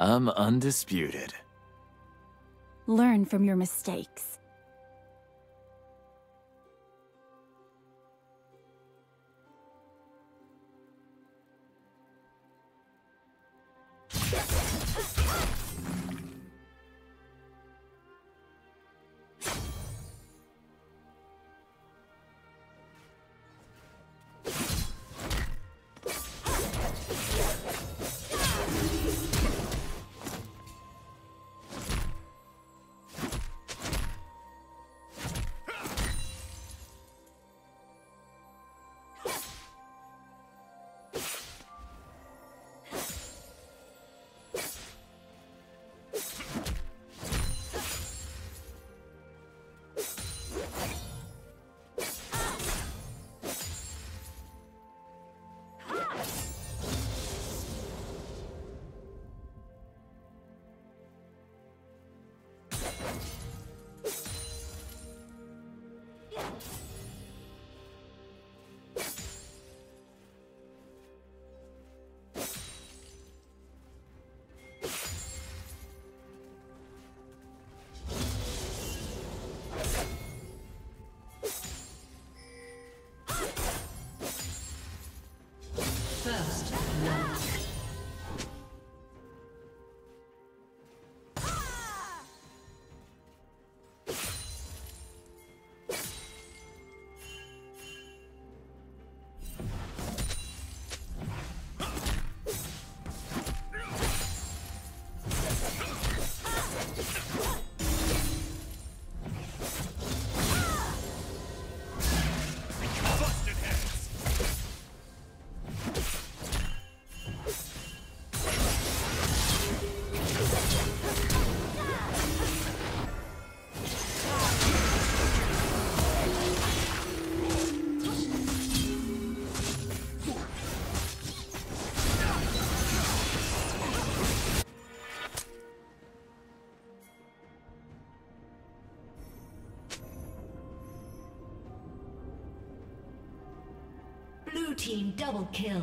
I'm undisputed. Learn from your mistakes. First love. Team double kill.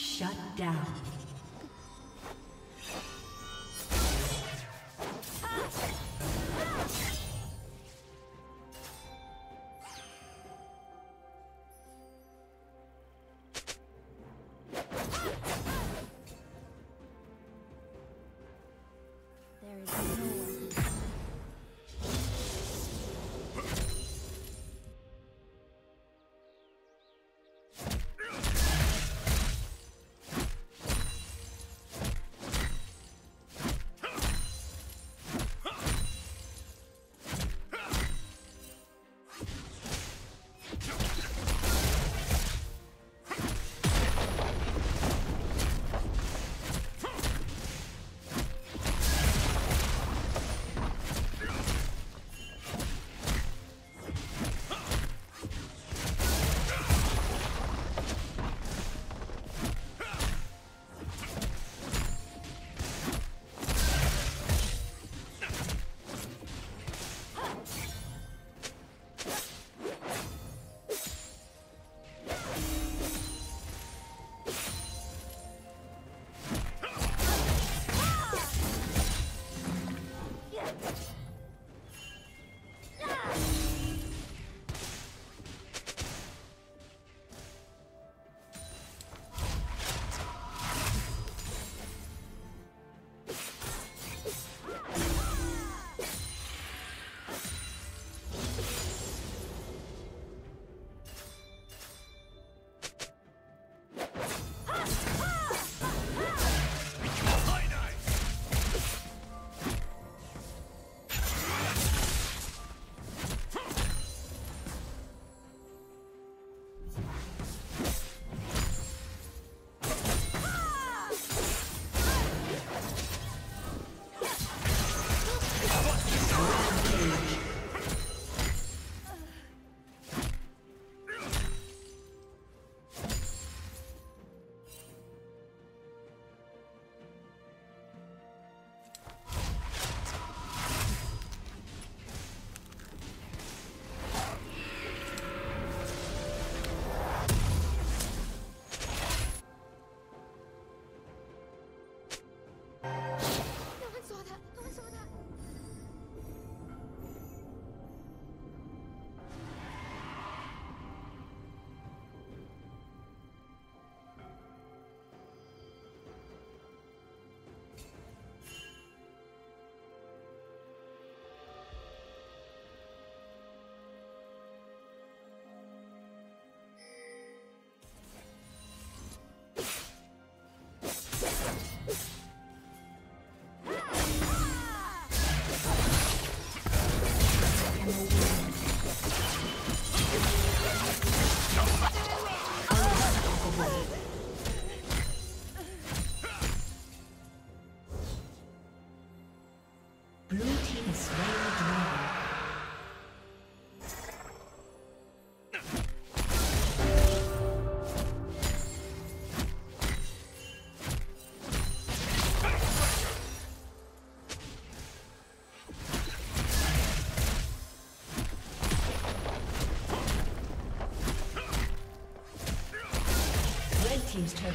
Shut down. team's turret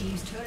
His turret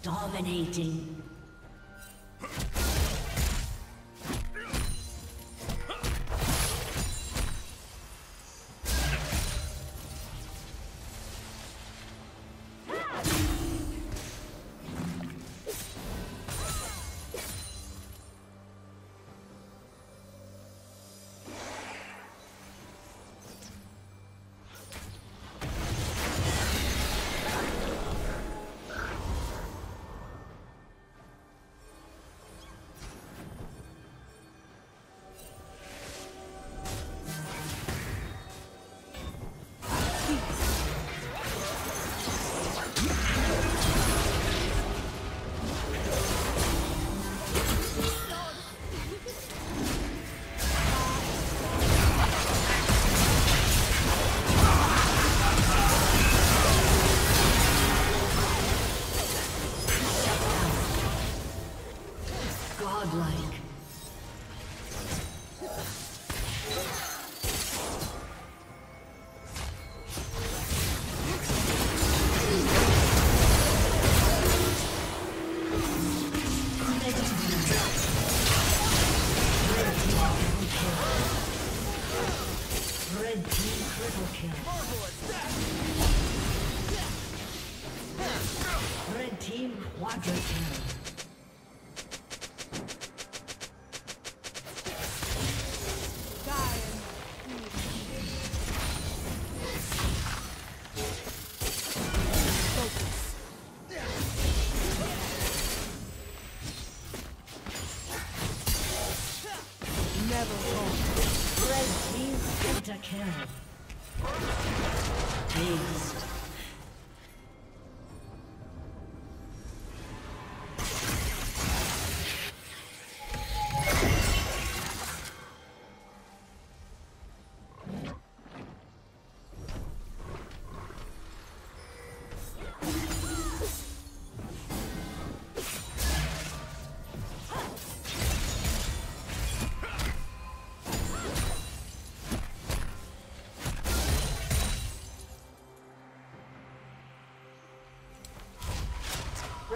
Dominating.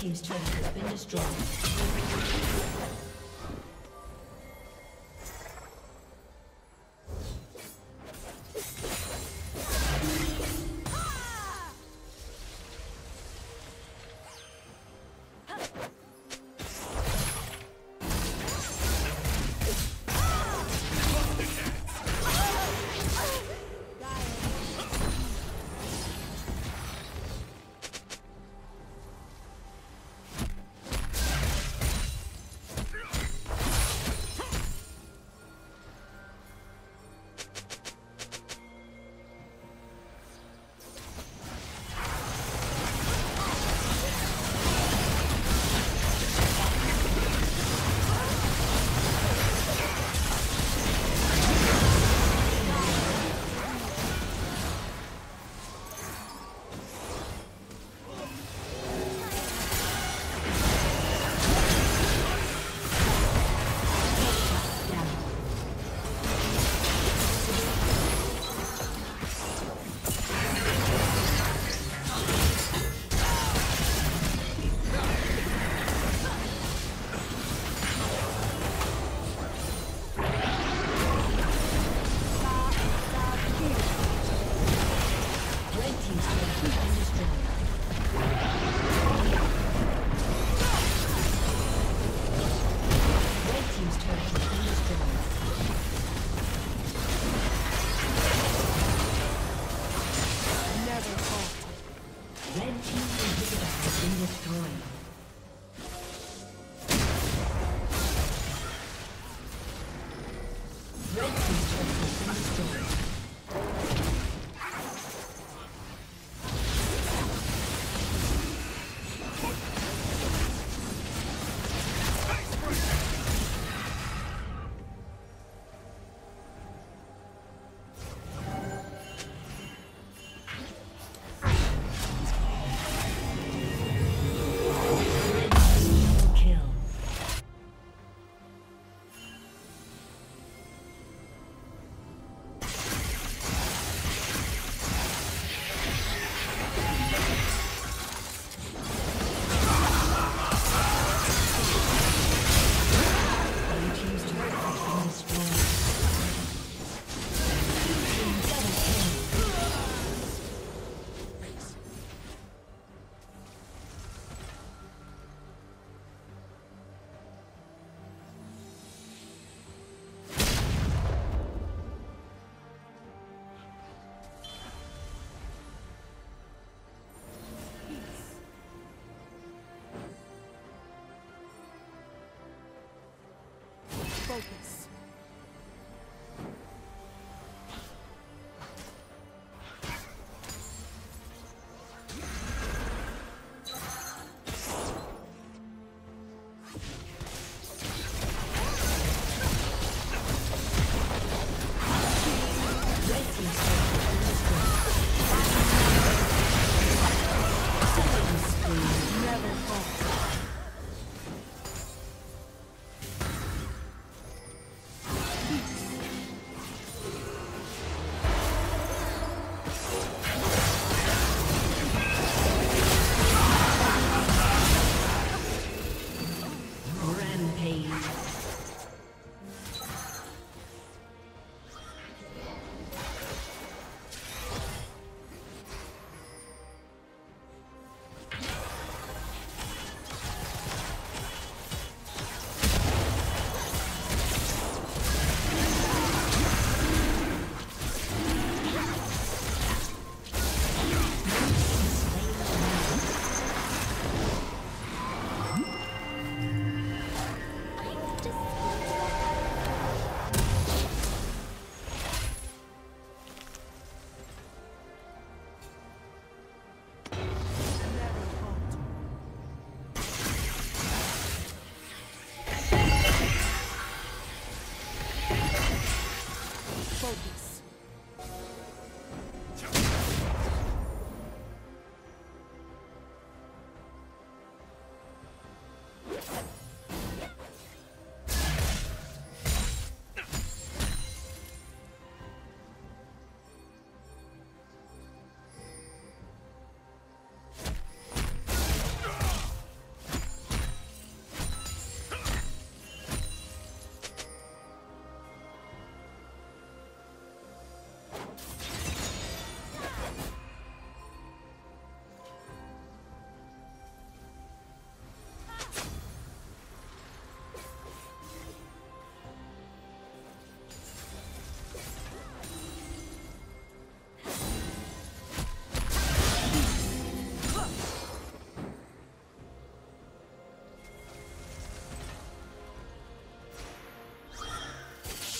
Team's turret has been destroyed.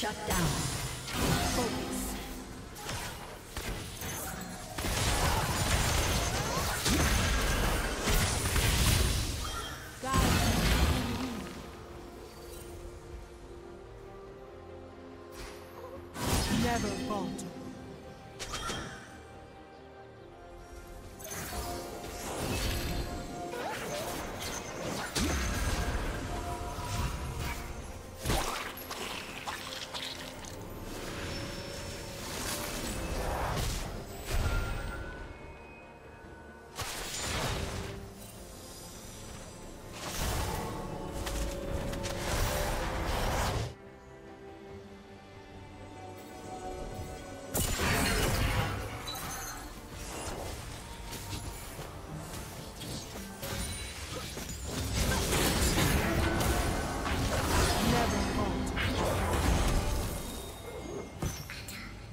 Shut down. Focus. God. Never falter.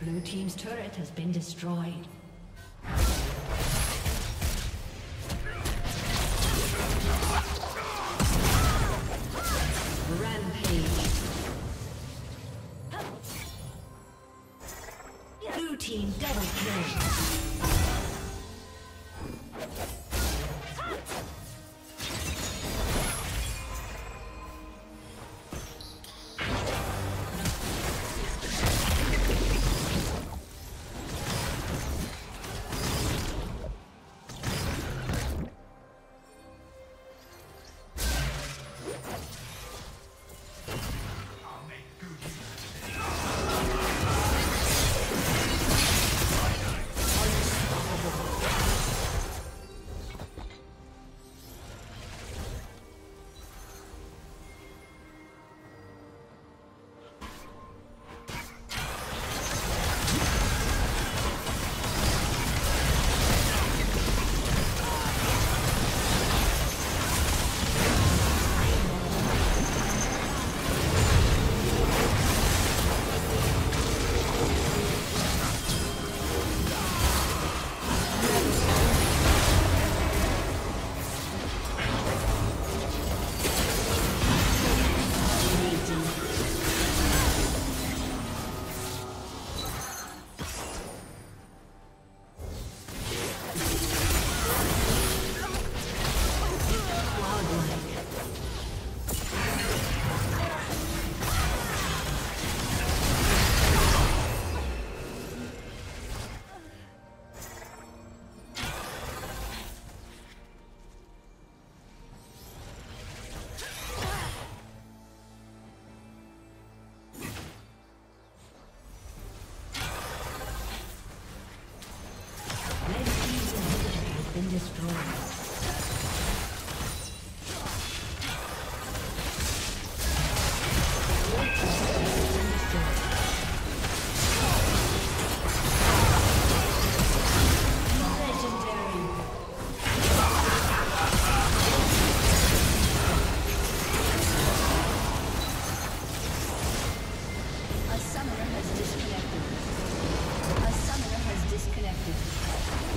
Blue team's turret has been destroyed. Rampage. Blue team double kill. A summoner has disconnected.